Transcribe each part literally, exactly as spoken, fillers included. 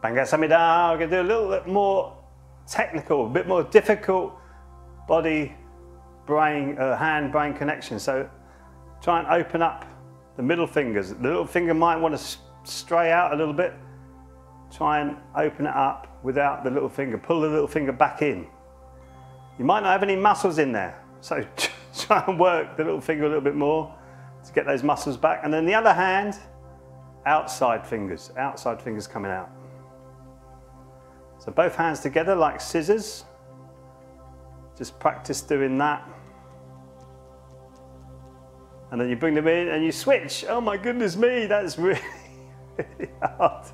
Banga Samidana, we're going to do a little bit more technical, a bit more difficult body, brain, uh, hand, brain connection. So try and open up the middle fingers. The little finger might want to stray out a little bit. Try and open it up without the little finger. Pull the little finger back in. You might not have any muscles in there, so try and work the little finger a little bit more to get those muscles back. And then the other hand, outside fingers, outside fingers coming out. So both hands together like scissors. Just practice doing that. And then you bring them in and you switch. Oh my goodness me, that's really, really hard.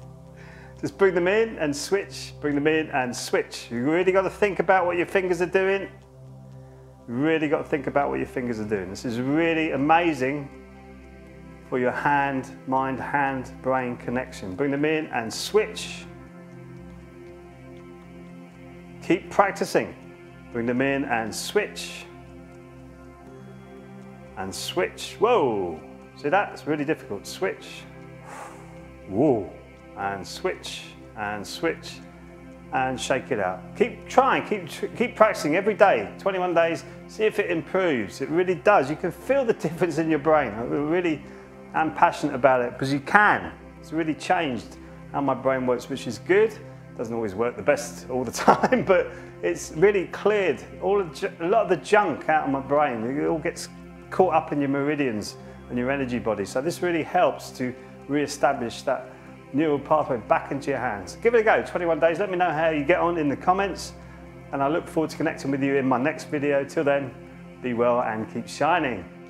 Just bring them in and switch, bring them in and switch. You really got to think about what your fingers are doing. Really got to think about what your fingers are doing. This is really amazing for your hand, mind, hand, brain connection. Bring them in and switch. Keep practicing. Bring them in and switch. And switch. Whoa! See that? It's really difficult. Switch. Whoa. And switch. And switch. And shake it out. Keep trying. Keep, keep practicing every day. twenty-one days. See if it improves. It really does. You can feel the difference in your brain. I really am passionate about it because you can. It's really changed how my brain works, which is good. Doesn't always work the best all the time, but it's really cleared all of a lot of the junk out of my brain. It all gets caught up in your meridians and your energy body. So this really helps to re-establish that neural pathway back into your hands. Give it a go, twenty-one days. Let me know how you get on in the comments, and I look forward to connecting with you in my next video. Till then, be well and keep shining.